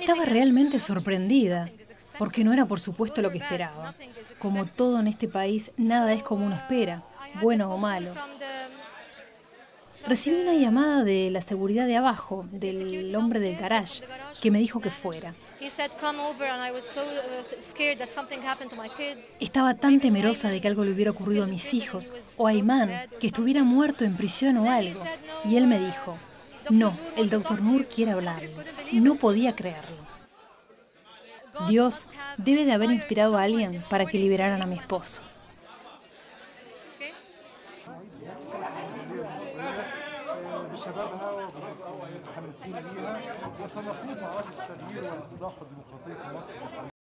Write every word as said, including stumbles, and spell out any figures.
Estaba realmente sorprendida, porque no era por supuesto lo que esperaba. Como todo en este país, nada es como uno espera, bueno o malo. Recibí una llamada de la seguridad de abajo, del hombre del garage, que me dijo que fuera. Estaba tan temerosa de que algo le hubiera ocurrido a mis hijos, o a Ayman, que estuviera muerto en prisión o algo. Y él me dijo, no, el doctor Nur quiere hablar. No podía creerlo. Dios debe de haber inspirado a alguien para que liberaran a mi esposo. شبابها ومتحمسين ليها وسنخوض معركة التغيير والإصلاح الديمقراطي في مصر.